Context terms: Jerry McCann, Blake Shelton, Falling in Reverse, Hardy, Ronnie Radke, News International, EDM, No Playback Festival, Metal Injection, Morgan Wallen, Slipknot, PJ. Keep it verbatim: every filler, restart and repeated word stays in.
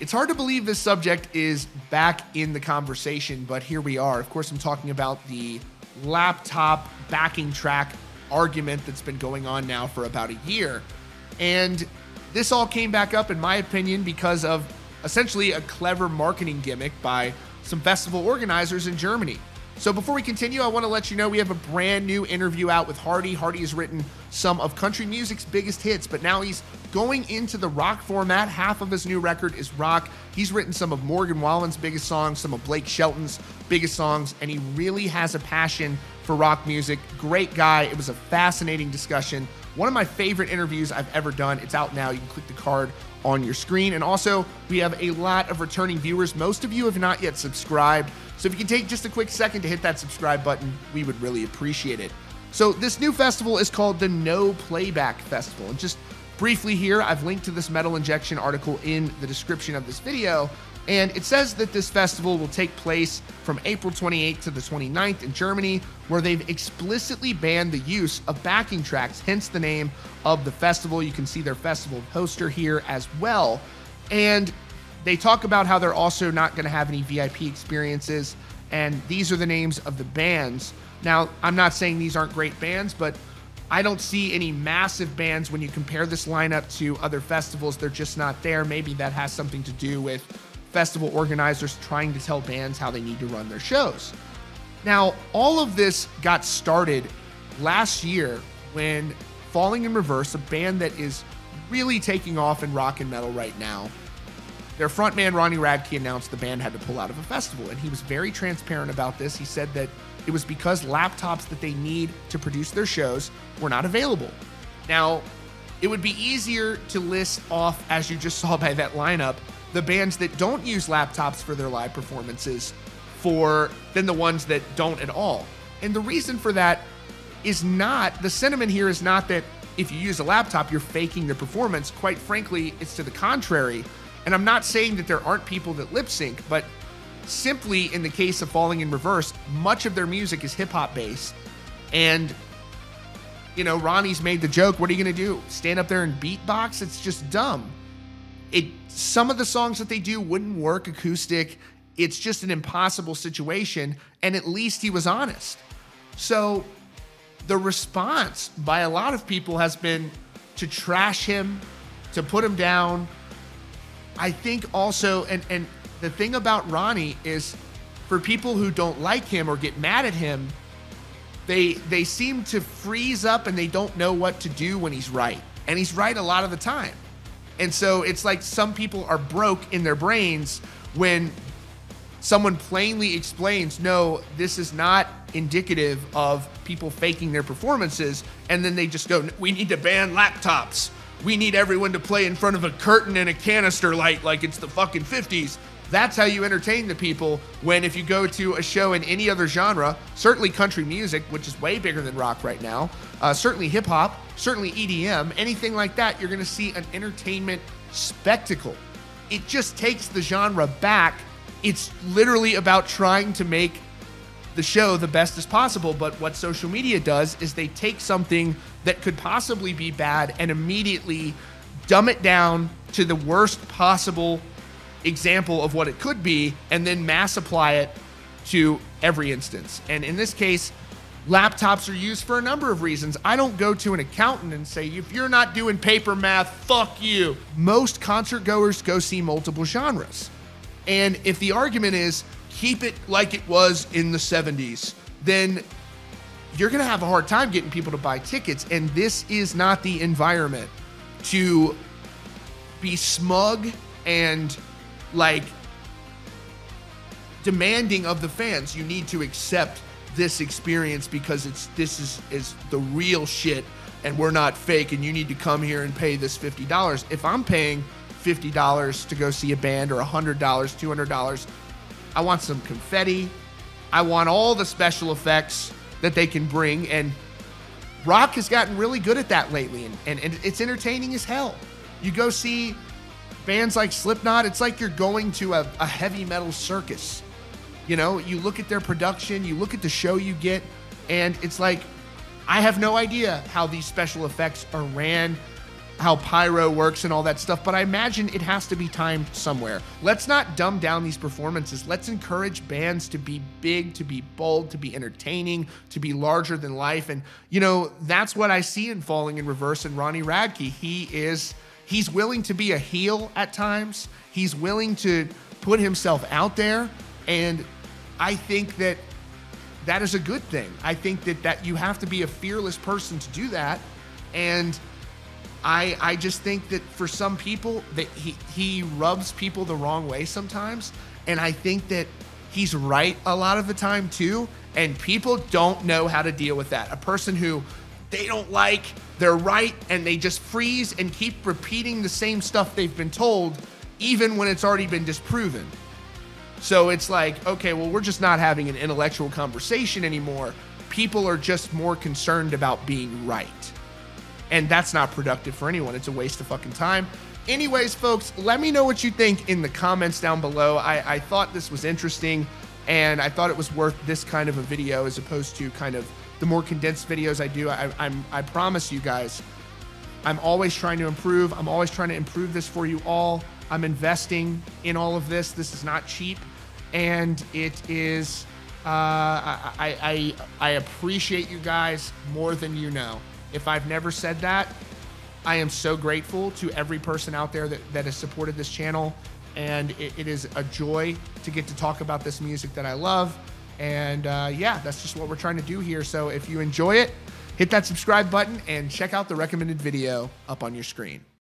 It's hard to believe this subject is back in the conversation, but here we are. Of course, I'm talking about the laptop backing track argument that's been going on now for about a year. And this all came back up, in my opinion, because of essentially a clever marketing gimmick by some festival organizers in Germany. So before we continue, I want to let you know we have a brand new interview out with Hardy. Hardy has written some of country music's biggest hits, but now he's going into the rock format. Half of his new record is rock. He's written some of Morgan Wallen's biggest songs, some of Blake Shelton's biggest songs, and he really has a passion for rock music. Great guy. It was a fascinating discussion. One of my favorite interviews I've ever done. It's out now. You can click the card on your screen. And also, we have a lot of returning viewers. Most of you have not yet subscribed. So if you can take just a quick second to hit that subscribe button, we would really appreciate it. So this new festival is called the No Playback Festival. And just briefly here, I've linked to this Metal Injection article in the description of this video. And it says that this festival will take place from April twenty-eighth to the twenty-ninth in Germany, where they've explicitly banned the use of backing tracks, hence the name of the festival. You can see their festival poster here as well. And they talk about how they're also not going to have any V I P experiences. And these are the names of the bands. Now, I'm not saying these aren't great bands, but I don't see any massive bands when you compare this lineup to other festivals. They're just not there. Maybe that has something to do with festival organizers trying to tell bands how they need to run their shows. Now, all of this got started last year when Falling in Reverse, a band that is really taking off in rock and metal right now, their frontman Ronnie Radke announced the band had to pull out of a festival, and he was very transparent about this. He said that it was because laptops that they need to produce their shows were not available. Now, it would be easier to list off, as you just saw by that lineup, the bands that don't use laptops for their live performances for than the ones that don't at all. And the reason for that is not, the sentiment here is not that if you use a laptop, you're faking the performance. Quite frankly, it's to the contrary. And I'm not saying that there aren't people that lip sync, but simply in the case of Falling in Reverse, much of their music is hip hop based. And, you know, Ronnie's made the joke, what are you gonna do? Stand up there and beatbox? It's just dumb. It, some of the songs that they do wouldn't work acoustic. It's just an impossible situation, and at least he was honest. So the response by a lot of people has been to trash him, to put him down. I think also, and, and the thing about Ronnie is for people who don't like him or get mad at him, they, they seem to freeze up and they don't know what to do when he's right. And he's right a lot of the time. And so it's like some people are broke in their brains when someone plainly explains, no, this is not indicative of people faking their performances. And then they just go, we need to ban laptops. We need everyone to play in front of a curtain and a canister light like it's the fucking fifties. That's how you entertain the people, when if you go to a show in any other genre, certainly country music, which is way bigger than rock right now, uh, certainly hip hop, certainly E D M, anything like that, you're going to see an entertainment spectacle. It just takes the genre back. It's literally about trying to make the show the best as possible. But what social media does is they take something that could possibly be bad and immediately dumb it down to the worst possible example of what it could be, and then mass apply it to every instance. And in this case, laptops are used for a number of reasons. I don't go to an accountant and say, if you're not doing paper math, fuck you. Most concert goers go see multiple genres. And if the argument is keep it like it was in the seventies, then you're gonna have a hard time getting people to buy tickets. And this is not the environment to be smug and like demanding of the fans. You need to accept this experience because it's this is is the real shit and we're not fake, and you need to come here and pay this fifty dollars. If I'm paying fifty dollars to go see a band, or one hundred dollars, two hundred dollars, I want some confetti. I want all the special effects that they can bring, and rock has gotten really good at that lately, and, and, and it's entertaining as hell. You go see bands like Slipknot, it's like you're going to a, a heavy metal circus. You know, you look at their production, you look at the show you get, and it's like, I have no idea how these special effects are ran. how pyro works and all that stuff, but I imagine it has to be timed somewhere. Let's not dumb down these performances. Let's encourage bands to be big, to be bold, to be entertaining, to be larger than life. And, you know, that's what I see in Falling in Reverse and Ronnie Radke. He is, he's willing to be a heel at times. He's willing to put himself out there. And I think that that is a good thing. I think that, that you have to be a fearless person to do that. And I, I just think that for some people, that he, he rubs people the wrong way sometimes. And I think that he's right a lot of the time too. And people don't know how to deal with that. A person who they don't like, they're right, and they just freeze and keep repeating the same stuff they've been told, even when it's already been disproven. So it's like, okay, well, we're just not having an intellectual conversation anymore. People are just more concerned about being right. And that's not productive for anyone. It's a waste of fucking time. Anyways, folks, let me know what you think in the comments down below. I, I thought this was interesting, and I thought it was worth this kind of a video as opposed to kind of the more condensed videos I do. I, I'm, I promise you guys, I'm always trying to improve. I'm always trying to improve this for you all. I'm investing in all of this. This is not cheap, and it is, uh, I, I, I appreciate you guys more than you know. If I've never said that, I am so grateful to every person out there that, that has supported this channel. And it, it is a joy to get to talk about this music that I love. And uh, yeah, that's just what we're trying to do here. So if you enjoy it, hit that subscribe button and check out the recommended video up on your screen.